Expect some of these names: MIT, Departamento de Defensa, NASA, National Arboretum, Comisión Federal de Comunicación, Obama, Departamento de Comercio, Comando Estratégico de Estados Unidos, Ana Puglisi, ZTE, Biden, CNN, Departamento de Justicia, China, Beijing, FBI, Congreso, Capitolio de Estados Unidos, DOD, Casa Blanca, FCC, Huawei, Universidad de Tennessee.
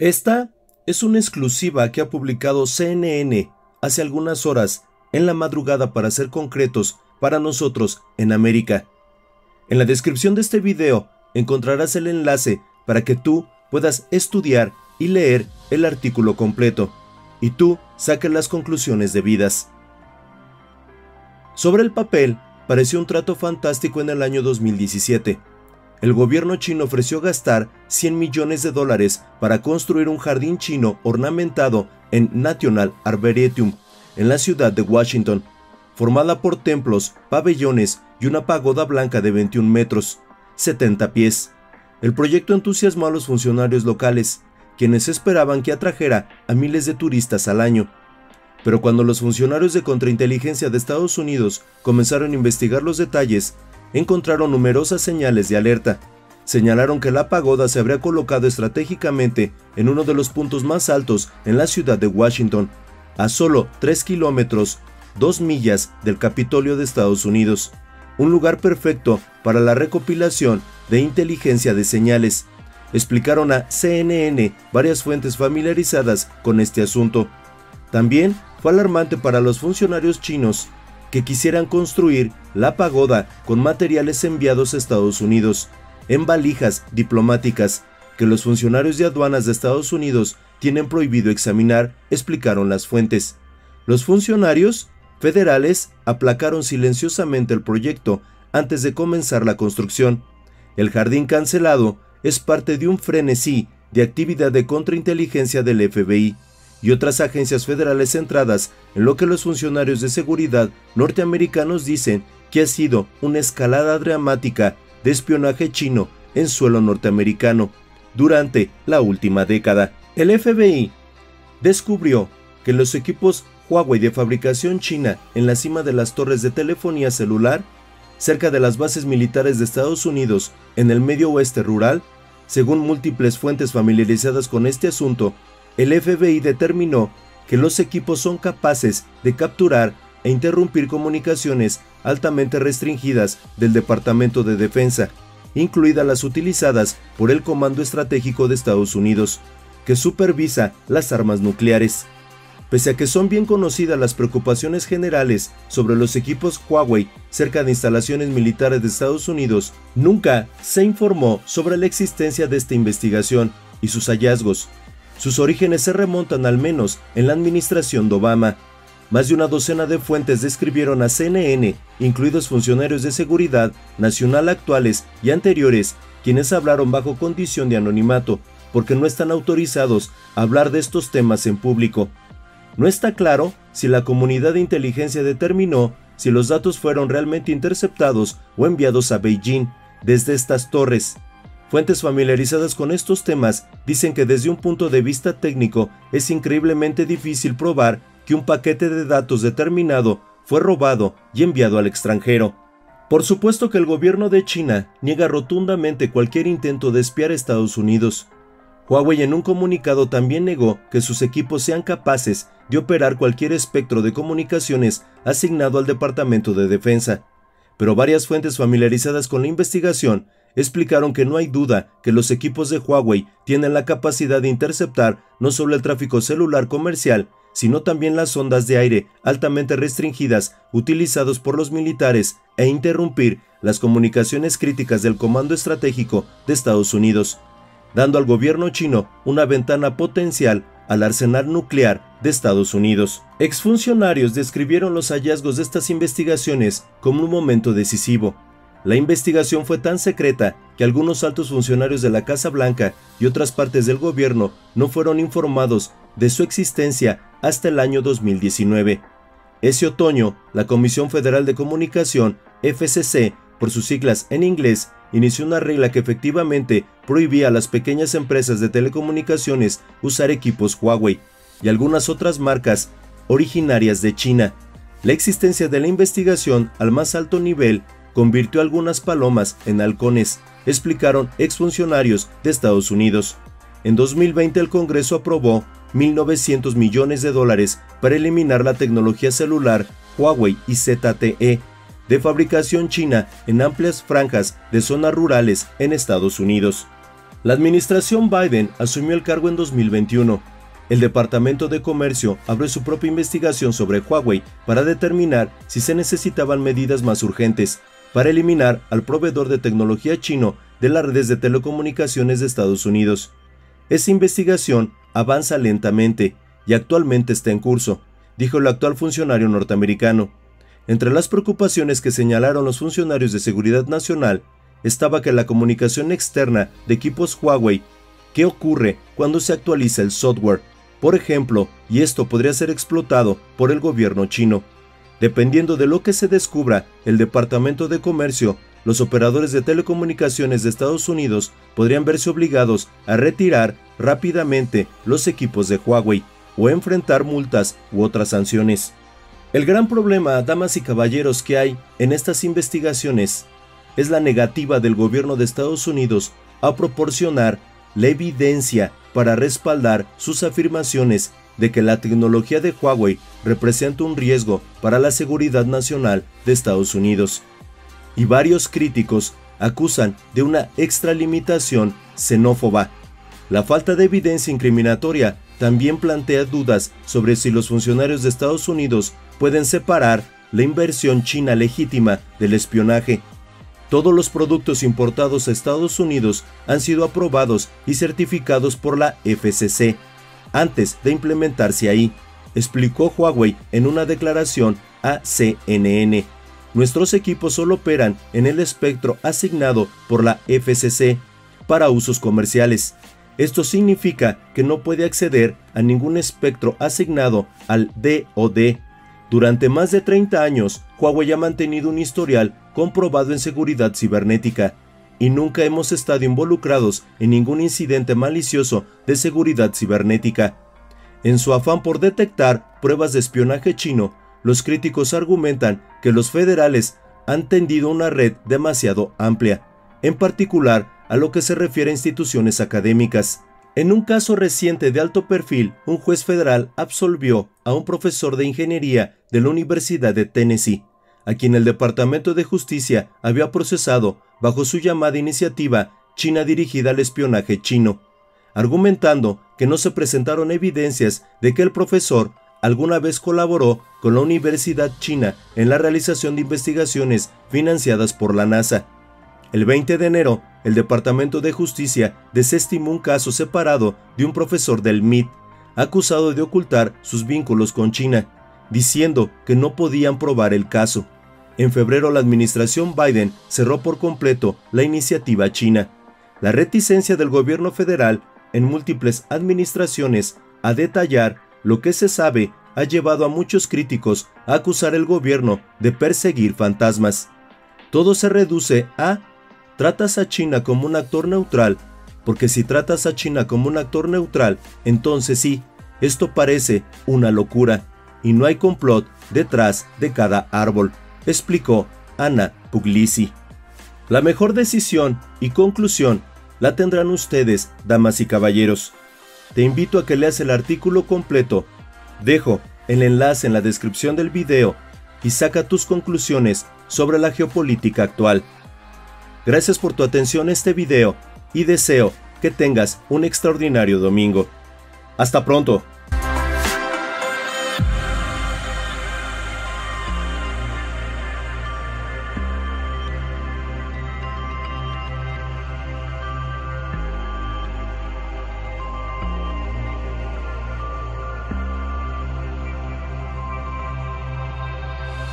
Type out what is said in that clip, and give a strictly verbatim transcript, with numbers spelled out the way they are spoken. Esta es una exclusiva que ha publicado C N N hace algunas horas en la madrugada, para ser concretos, para nosotros en América. En la descripción de este video encontrarás el enlace para que tú puedas estudiar y leer el artículo completo, y tú saques las conclusiones debidas. Sobre el papel, pareció un trato fantástico en el año dos mil diecisiete. El gobierno chino ofreció gastar cien millones de dólares para construir un jardín chino ornamentado en National Arboretum, en la ciudad de Washington, formada por templos, pabellones y una pagoda blanca de veintiún metros, setenta pies. El proyecto entusiasmó a los funcionarios locales, quienes esperaban que atrajera a miles de turistas al año. Pero cuando los funcionarios de contrainteligencia de Estados Unidos comenzaron a investigar los detalles, encontraron numerosas señales de alerta. Señalaron que la pagoda se habría colocado estratégicamente en uno de los puntos más altos en la ciudad de Washington, a solo tres kilómetros, dos millas del Capitolio de Estados Unidos, un lugar perfecto para la recopilación de inteligencia de señales, explicaron a C N N varias fuentes familiarizadas con este asunto. También fue alarmante para los funcionarios chinos que quisieran construir la pagoda con materiales enviados a Estados Unidos, en valijas diplomáticas, que los funcionarios de aduanas de Estados Unidos tienen prohibido examinar, explicaron las fuentes. Los funcionarios federales aplacaron silenciosamente el proyecto antes de comenzar la construcción. El jardín cancelado es parte de un frenesí de actividad de contrainteligencia del F B I y otras agencias federales centradas en lo que los funcionarios de seguridad norteamericanos dicen que ha sido una escalada dramática de espionaje chino en suelo norteamericano durante la última década. El F B I descubrió que los equipos Huawei de fabricación china en la cima de las torres de telefonía celular, cerca de las bases militares de Estados Unidos en el medio oeste rural, según múltiples fuentes familiarizadas con este asunto, el F B I determinó que los equipos son capaces de capturar e interrumpir comunicaciones altamente restringidas del Departamento de Defensa, incluidas las utilizadas por el Comando Estratégico de Estados Unidos, que supervisa las armas nucleares. Pese a que son bien conocidas las preocupaciones generales sobre los equipos Huawei cerca de instalaciones militares de Estados Unidos, nunca se informó sobre la existencia de esta investigación y sus hallazgos. Sus orígenes se remontan al menos en la administración de Obama. Más de una docena de fuentes describieron a C N N, incluidos funcionarios de seguridad nacional actuales y anteriores, quienes hablaron bajo condición de anonimato, porque no están autorizados a hablar de estos temas en público. No está claro si la comunidad de inteligencia determinó si los datos fueron realmente interceptados o enviados a Beijing desde estas torres. Fuentes familiarizadas con estos temas dicen que desde un punto de vista técnico es increíblemente difícil probar que un paquete de datos determinado fue robado y enviado al extranjero. Por supuesto que el gobierno de China niega rotundamente cualquier intento de espiar a Estados Unidos. Huawei en un comunicado también negó que sus equipos sean capaces de operar cualquier espectro de comunicaciones asignado al Departamento de Defensa. Pero varias fuentes familiarizadas con la investigación explicaron que no hay duda que los equipos de Huawei tienen la capacidad de interceptar no solo el tráfico celular comercial, sino también las ondas de aire altamente restringidas utilizadas por los militares e interrumpir las comunicaciones críticas del Comando Estratégico de Estados Unidos, dando al gobierno chino una ventana potencial al arsenal nuclear de Estados Unidos. Exfuncionarios describieron los hallazgos de estas investigaciones como un momento decisivo. La investigación fue tan secreta que algunos altos funcionarios de la Casa Blanca y otras partes del gobierno no fueron informados de su existencia hasta el año dos mil diecinueve. Ese otoño, la Comisión Federal de Comunicación, F C C, por sus siglas en inglés, inició una regla que efectivamente prohibía a las pequeñas empresas de telecomunicaciones usar equipos Huawei y algunas otras marcas originarias de China. La existencia de la investigación al más alto nivel convirtió algunas palomas en halcones, explicaron exfuncionarios de Estados Unidos. En dos mil veinte el Congreso aprobó mil novecientos millones de dólares para eliminar la tecnología celular Huawei y Z T E de fabricación china en amplias franjas de zonas rurales en Estados Unidos. La administración Biden asumió el cargo en dos mil veintiuno. El Departamento de Comercio abrió su propia investigación sobre Huawei para determinar si se necesitaban medidas más urgentes para eliminar al proveedor de tecnología chino de las redes de telecomunicaciones de Estados Unidos. Esa investigación avanza lentamente y actualmente está en curso, dijo el actual funcionario norteamericano. Entre las preocupaciones que señalaron los funcionarios de Seguridad Nacional estaba que la comunicación externa de equipos Huawei, ¿qué ocurre cuando se actualiza el software, por ejemplo, y esto podría ser explotado por el gobierno chino? Dependiendo de lo que se descubra, el Departamento de Comercio, los operadores de telecomunicaciones de Estados Unidos podrían verse obligados a retirar rápidamente los equipos de Huawei o enfrentar multas u otras sanciones. El gran problema, damas y caballeros, que hay en estas investigaciones es la negativa del gobierno de Estados Unidos a proporcionar la evidencia para respaldar sus afirmaciones de que la tecnología de Huawei representa un riesgo para la seguridad nacional de Estados Unidos. Y varios críticos acusan de una extralimitación xenófoba. La falta de evidencia incriminatoria también plantea dudas sobre si los funcionarios de Estados Unidos pueden separar la inversión china legítima del espionaje. Todos los productos importados a Estados Unidos han sido aprobados y certificados por la F C C antes de implementarse ahí, explicó Huawei en una declaración a C N N. Nuestros equipos solo operan en el espectro asignado por la F C C para usos comerciales. Esto significa que no puede acceder a ningún espectro asignado al D O D. Durante más de treinta años, Huawei ha mantenido un historial comprobado en seguridad cibernética y nunca hemos estado involucrados en ningún incidente malicioso de seguridad cibernética. En su afán por detectar pruebas de espionaje chino, los críticos argumentan que los federales han tendido una red demasiado amplia, en particular a lo que se refiere a instituciones académicas. En un caso reciente de alto perfil, un juez federal absolvió a un profesor de ingeniería de la Universidad de Tennessee, a quien el Departamento de Justicia había procesado bajo su llamada iniciativa China dirigida al espionaje chino, argumentando que no se presentaron evidencias de que el profesor alguna vez colaboró con la Universidad China en la realización de investigaciones financiadas por la NASA. El veinte de enero, el Departamento de Justicia desestimó un caso separado de un profesor del M I T, acusado de ocultar sus vínculos con China, diciendo que no podían probar el caso. En febrero, la administración Biden cerró por completo la iniciativa china. La reticencia del gobierno federal en múltiples administraciones a detallar lo que se sabe ha llevado a muchos críticos a acusar al gobierno de perseguir fantasmas. Todo se reduce a: ¿tratas a China como un actor neutral? Porque si tratas a China como un actor neutral, entonces sí, esto parece una locura y no hay complot detrás de cada árbol, explicó Ana Puglisi. La mejor decisión y conclusión la tendrán ustedes, damas y caballeros. Te invito a que leas el artículo completo. Dejo el enlace en la descripción del video y saca tus conclusiones sobre la geopolítica actual. Gracias por tu atención a este video y deseo que tengas un extraordinario domingo. ¡Hasta pronto!